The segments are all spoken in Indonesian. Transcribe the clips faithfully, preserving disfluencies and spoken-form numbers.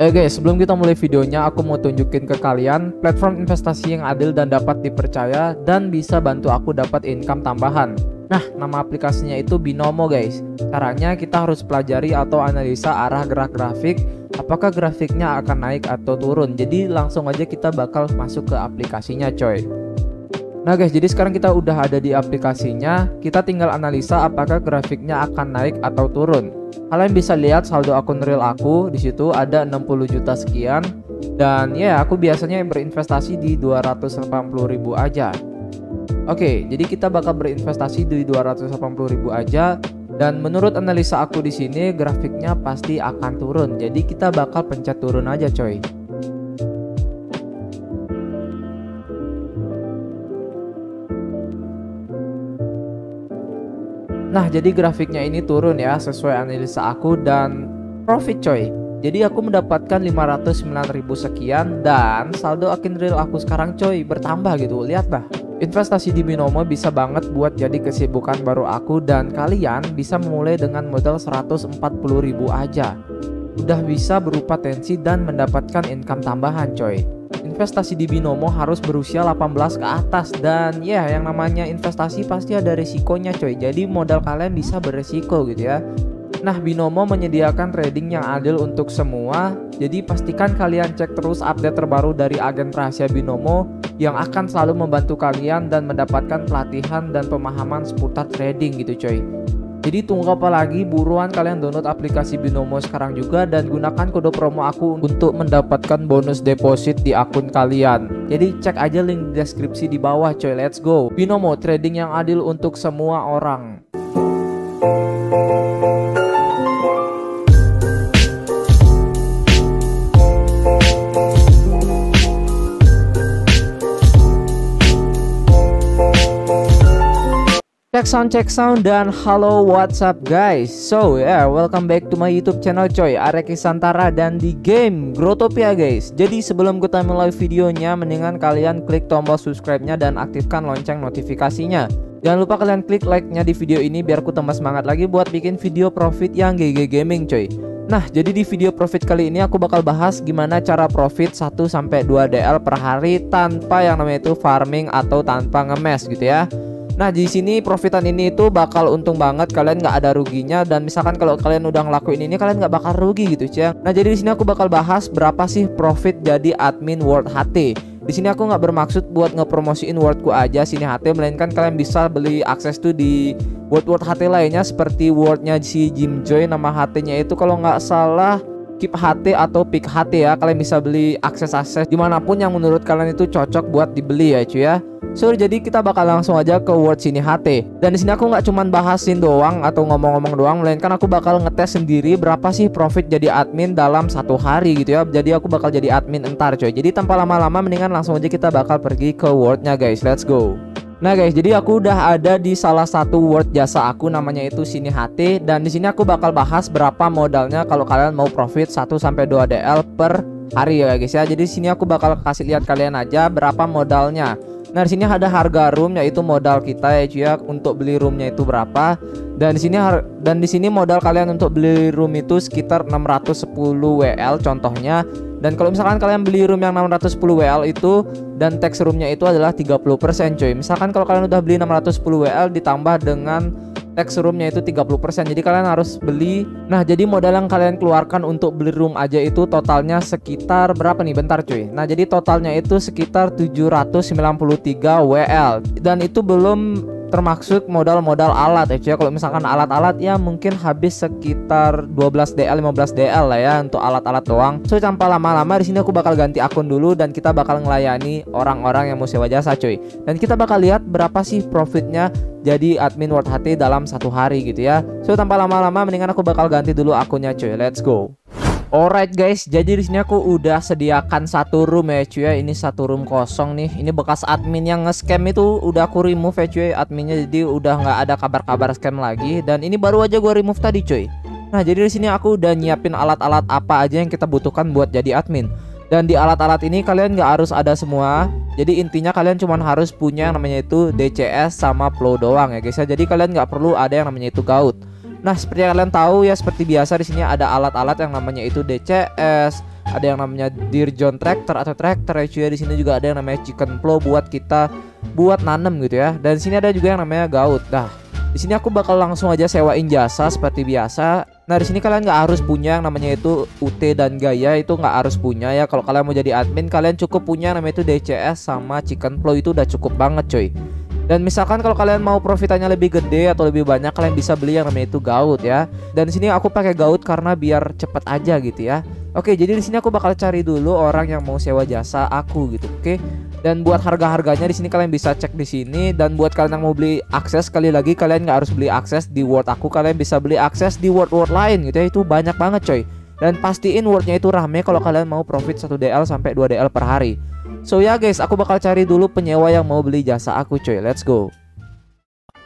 Oke guys, sebelum kita mulai videonya, aku mau tunjukin ke kalian platform investasi yang adil dan dapat dipercaya dan bisa bantu aku dapat income tambahan. Nah, nama aplikasinya itu Binomo guys. Caranya kita harus pelajari atau analisa arah gerak grafik, apakah grafiknya akan naik atau turun. Jadi langsung aja kita bakal masuk ke aplikasinya coy. Nah guys, jadi sekarang kita udah ada di aplikasinya. Kita tinggal analisa apakah grafiknya akan naik atau turun. Kalian bisa lihat saldo akun real aku di situ ada enam puluh juta sekian, dan ya yeah, aku biasanya berinvestasi di dua ratus delapan puluh ribu aja. Oke, jadi kita bakal berinvestasi di dua ratus delapan puluh ribu aja, dan menurut analisa aku di sini grafiknya pasti akan turun. Jadi kita bakal pencet turun aja coy. Nah, jadi grafiknya ini turun ya sesuai analisa aku, dan profit coy. Jadi aku mendapatkan lima ratus sembilan ribu sekian, dan saldo akun real aku sekarang coy bertambah gitu. Lihat dah. Investasi di Binomo bisa banget buat jadi kesibukan baru aku, dan kalian bisa memulai dengan modal seratus empat puluh ribu aja. Udah bisa berupatensi dan mendapatkan income tambahan coy. Investasi di Binomo harus berusia delapan belas ke atas, dan ya yang namanya investasi pasti ada resikonya coy. Jadi modal kalian bisa beresiko gitu ya. Nah, Binomo menyediakan trading yang adil untuk semua. Jadi pastikan kalian cek terus update terbaru dari agen rahasia Binomo yang akan selalu membantu kalian dan mendapatkan pelatihan dan pemahaman seputar trading gitu coy. Jadi tunggu apa lagi, buruan kalian download aplikasi Binomo sekarang juga dan gunakan kode promo aku untuk mendapatkan bonus deposit di akun kalian. Jadi cek aja link di deskripsi di bawah coy, let's go. Binomo, trading yang adil untuk semua orang. Cek sound, cek sound, dan halo what's up guys. So yeah, welcome back to my YouTube channel coy, Arya Kisantara, dan di game Growtopia guys. Jadi sebelum kita mulai videonya, mendingan kalian klik tombol subscribe-nya dan aktifkan lonceng notifikasinya. Jangan lupa kalian klik like-nya di video ini biar ku tambah semangat lagi buat bikin video profit yang G G Gaming coy. Nah, jadi di video profit kali ini aku bakal bahas gimana cara profit satu sampai dua D L per hari tanpa yang namanya itu farming atau tanpa ngemes gitu ya. Nah, di sini profitan ini itu bakal untung banget, kalian nggak ada ruginya, dan misalkan kalau kalian udah ngelakuin ini kalian nggak bakal rugi gitu ya. Nah, jadi di sini aku bakal bahas berapa sih profit jadi admin World H T. Di sini aku nggak bermaksud buat ngepromosiin Worldku aja sini H T, melainkan kalian bisa beli akses tuh di World World H T lainnya seperti Worldnya si Jim Joy, nama H T-nya itu kalau nggak salah Keep H T atau Pick H T ya. Kalian bisa beli akses-akses dimanapun yang menurut kalian itu cocok buat dibeli ya cuy ya. So jadi kita bakal langsung aja ke word sini H T. Dan di sini aku nggak cuman bahasin doang atau ngomong-ngomong doang, melainkan aku bakal ngetes sendiri berapa sih profit jadi admin dalam satu hari gitu ya. Jadi aku bakal jadi admin entar coy. Jadi tanpa lama-lama mendingan langsung aja kita bakal pergi ke wordnya guys. Let's go. Nah guys, jadi aku udah ada di salah satu word jasa aku, namanya itu sini H T, dan di sini aku bakal bahas berapa modalnya kalau kalian mau profit satu sampai dua D L per hari ya guys ya. Jadi di sini aku bakal kasih lihat kalian aja berapa modalnya. Nah, di sini ada harga room yaitu modal kita ya cuy ya, untuk beli roomnya itu berapa. Dan di sini dan di sini modal kalian untuk beli room itu sekitar enam ratus sepuluh W L contohnya. Dan kalau misalkan kalian beli room yang enam ratus sepuluh W L itu dan tax roomnya itu adalah tiga puluh persen coy. Misalkan kalau kalian udah beli enam ratus sepuluh W L ditambah dengan tax roomnya itu tiga puluh persen, jadi kalian harus beli. Nah, jadi modal yang kalian keluarkan untuk beli room aja itu totalnya sekitar berapa nih, bentar cuy. Nah, jadi totalnya itu sekitar tujuh ratus sembilan puluh tiga W L, dan itu belum termasuk modal-modal alat ya cuy. Kalau misalkan alat-alat ya mungkin habis sekitar dua belas D L lima belas D L lah ya untuk alat-alat doang. So tanpa lama-lama, di sini aku bakal ganti akun dulu dan kita bakal ngelayani orang-orang yang mau sewa jasa cuy. Dan kita bakal lihat berapa sih profitnya jadi admin World H T dalam satu hari gitu ya. So tanpa lama-lama mendingan aku bakal ganti dulu akunnya cuy. Let's go. Alright guys, jadi di sini aku udah sediakan satu room ya cuy ya. Ini satu room kosong nih. Ini bekas admin yang nge-scam itu udah aku remove ya cuy adminnya, jadi udah nggak ada kabar-kabar scam lagi. Dan ini baru aja gua remove tadi cuy. Nah, jadi di sini aku udah nyiapin alat-alat apa aja yang kita butuhkan buat jadi admin. Dan di alat-alat ini kalian nggak harus ada semua. Jadi intinya kalian cuma harus punya yang namanya itu D C S sama P L O doang ya guys ya. Jadi kalian nggak perlu ada yang namanya itu Gaut. Nah, seperti yang kalian tahu ya, seperti biasa di sini ada alat-alat yang namanya itu D C S, ada yang namanya Dear John Tractor atau Tractor ya cuy ya. Di sini juga ada yang namanya Chicken Plow buat kita buat nanem gitu ya. Dan di sini ada juga yang namanya Gaut. Nah, di sini aku bakal langsung aja sewain jasa seperti biasa. Nah, di sini kalian nggak harus punya yang namanya itu U T dan gaya, itu nggak harus punya ya. Kalau kalian mau jadi admin, kalian cukup punya namanya itu D C S sama Chicken Plow, itu udah cukup banget coy. Dan misalkan kalau kalian mau profitannya lebih gede atau lebih banyak, kalian bisa beli yang namanya itu Gaut ya. Dan di sini aku pakai Gaut karena biar cepet aja gitu ya. Oke, jadi di sini aku bakal cari dulu orang yang mau sewa jasa aku gitu. Oke. Dan buat harga-harganya di sini kalian bisa cek di sini. Dan buat kalian yang mau beli akses, sekali lagi kalian nggak harus beli akses di Word aku, kalian bisa beli akses di Word-Word lain gitu ya. Itu banyak banget coy. Dan pastiin Wordnya itu rame kalau kalian mau profit satu D L sampai dua D L per hari. So ya guys, aku bakal cari dulu penyewa yang mau beli jasa aku coy. Let's go.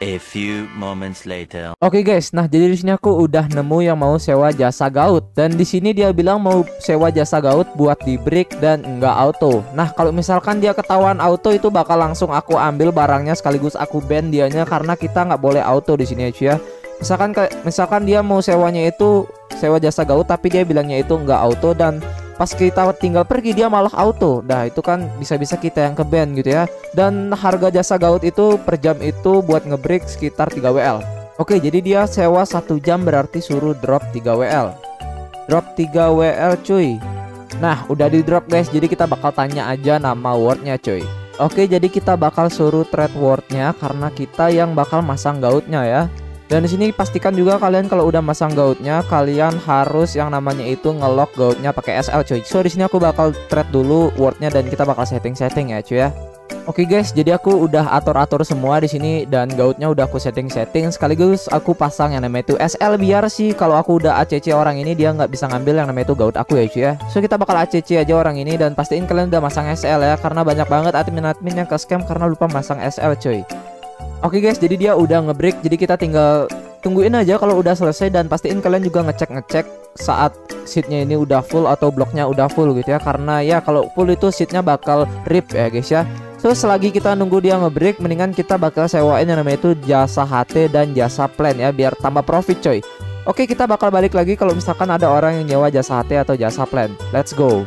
A few moments later. Oke guys, nah jadi di sini aku udah nemu yang mau sewa jasa Gaut, dan di sini dia bilang mau sewa jasa Gaut buat di break dan enggak auto. Nah, kalau misalkan dia ketahuan auto itu bakal langsung aku ambil barangnya sekaligus aku ban dianya karena kita nggak boleh auto di sini aja ya. Misalkan misalkan dia mau sewanya itu sewa jasa Gaut tapi dia bilangnya itu enggak auto, dan pas kita tinggal pergi dia malah auto. Nah itu kan bisa-bisa kita yang ke-ban gitu ya. Dan harga jasa Gaut itu per jam itu buat ngebreak sekitar tiga W L. Oke, jadi dia sewa satu jam berarti suruh drop tiga W L. Drop tiga W L cuy. Nah udah di drop guys, jadi kita bakal tanya aja nama wordnya cuy. Oke, jadi kita bakal suruh trade wordnya karena kita yang bakal masang Gautnya ya. Dan di sini pastikan juga kalian kalau udah masang Gautnya, kalian harus yang namanya itu ngelock Gautnya pakai S L cuy. So di sini aku bakal trade dulu Wordnya dan kita bakal setting-setting ya cuy ya. Oke guys, jadi aku udah atur-atur semua di sini dan Gautnya udah aku setting-setting. Sekaligus aku pasang yang namanya itu S L biar sih kalau aku udah A C C orang ini dia nggak bisa ngambil yang namanya itu Gaut aku ya cuy ya. So kita bakal A C C aja orang ini, dan pastiin kalian udah masang S L ya karena banyak banget admin-admin yang ke scam karena lupa masang S L cuy. Oke guys, jadi dia udah ngebreak, jadi kita tinggal tungguin aja kalau udah selesai, dan pastiin kalian juga ngecek-ngecek saat seatnya ini udah full atau bloknya udah full gitu ya. Karena ya kalau full itu seatnya bakal rip ya guys ya. So selagi kita nunggu dia ngebreak, mendingan kita bakal sewain yang namanya itu jasa H T dan jasa plan ya biar tambah profit coy. Oke, kita bakal balik lagi kalau misalkan ada orang yang nyewa jasa H T atau jasa plan. Let's go.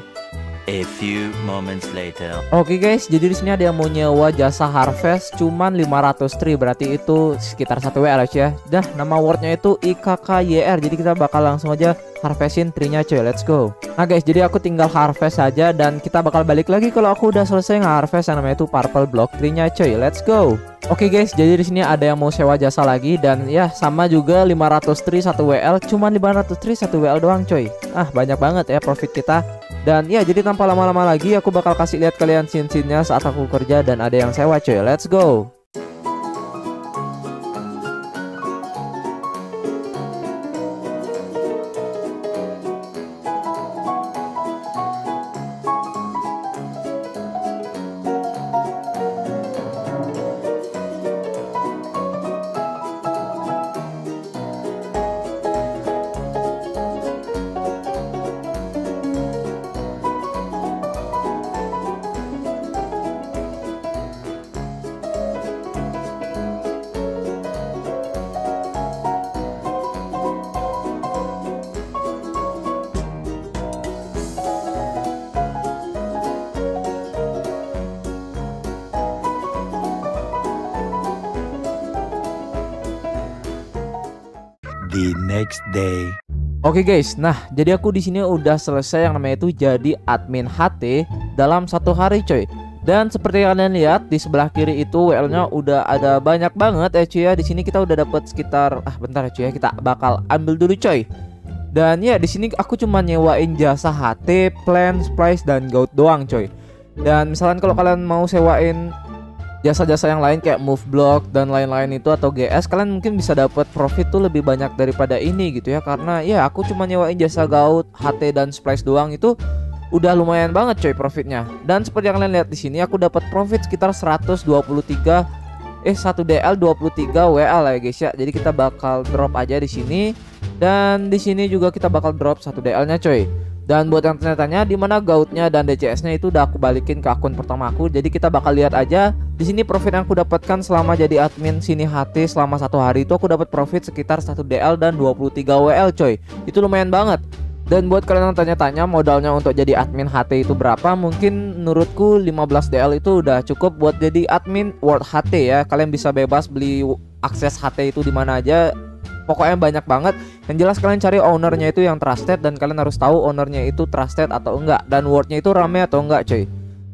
A few moments later. Oke guys, jadi di sini ada yang mau nyewa jasa harvest cuman lima ratus tri, berarti itu sekitar satu W L ya. Dah, nama wordnya itu I K K Y R, jadi kita bakal langsung aja harvestin trinya coy. Let's go. Nah guys, jadi aku tinggal harvest aja dan kita bakal balik lagi kalau aku udah selesai nge-harvest yang namanya itu purple block trinya coy. Let's go. Oke guys, jadi di sini ada yang mau sewa jasa lagi, dan ya sama juga lima ratus tri satu W L, cuman lima ratus tri satu W L doang coy. Ah, banyak banget ya profit kita. Dan ya, jadi tanpa lama-lama lagi aku bakal kasih lihat kalian scene-scene-nya saat aku kerja dan ada yang sewa coy. Let's go. The next day. Oke okay guys, nah jadi aku di sini udah selesai yang namanya itu jadi admin H T dalam satu hari coy. Dan seperti yang kalian lihat di sebelah kiri itu W L-nya udah ada banyak banget ya cuy ya. Di sini kita udah dapat sekitar, ah bentar ya cuy ya, kita bakal ambil dulu coy. Dan ya di sini aku cuma nyewain jasa H T, plan, price dan Gaut doang coy. Dan misalkan kalau kalian mau sewain jasa-jasa yang lain kayak move block dan lain-lain itu atau G S, kalian mungkin bisa dapat profit tuh lebih banyak daripada ini gitu ya. Karena ya aku cuma nyewain jasa Gaut, H T dan Splice doang, itu udah lumayan banget coy profitnya. Dan seperti yang kalian lihat di sini aku dapat profit sekitar seratus dua puluh tiga eh satu D L dua puluh tiga W L ya guys ya. Jadi kita bakal drop aja di sini, dan di sini juga kita bakal drop satu D L-nya coy. Dan buat yang tanya-tanya di mana Gautnya dan D C S-nya itu udah aku balikin ke akun pertama aku. Jadi kita bakal lihat aja di sini profit yang aku dapatkan selama jadi admin sini H T selama satu hari itu aku dapat profit sekitar satu D L dan dua puluh tiga W L coy. Itu lumayan banget. Dan buat kalian yang tanya-tanya modalnya untuk jadi admin H T itu berapa, mungkin menurutku lima belas D L itu udah cukup buat jadi admin World H T ya. Kalian bisa bebas beli akses H T itu dimana aja, pokoknya banyak banget. Yang jelas kalian cari ownernya itu yang trusted, dan kalian harus tahu ownernya itu trusted atau enggak, dan wordnya itu rame atau enggak cuy.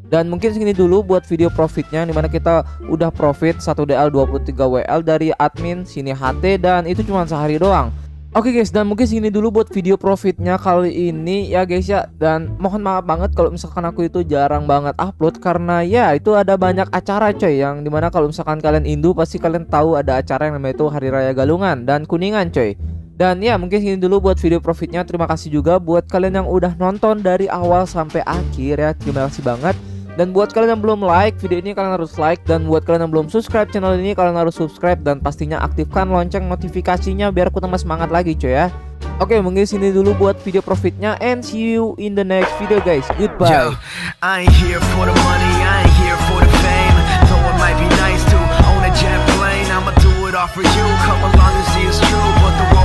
Dan mungkin segini dulu buat video profitnya, dimana kita udah profit satu D L dua puluh tiga W L dari admin sini H T, dan itu cuma sehari doang. Oke guys, dan mungkin segini dulu buat video profitnya kali ini ya guys ya. Dan mohon maaf banget kalau misalkan aku itu jarang banget upload, karena ya itu ada banyak acara coy, yang dimana kalau misalkan kalian Indo pasti kalian tahu ada acara yang namanya itu Hari Raya Galungan dan Kuningan coy. Dan ya mungkin segini dulu buat video profitnya. Terima kasih juga buat kalian yang udah nonton dari awal sampai akhir ya, terima kasih banget. Dan buat kalian yang belum like video ini, kalian harus like. Dan buat kalian yang belum subscribe channel ini, kalian harus subscribe. Dan pastinya aktifkan lonceng notifikasinya biar aku tambah semangat lagi coy ya. Oke, mungkin sini dulu buat video profitnya. And see you in the next video guys. Goodbye. Yo,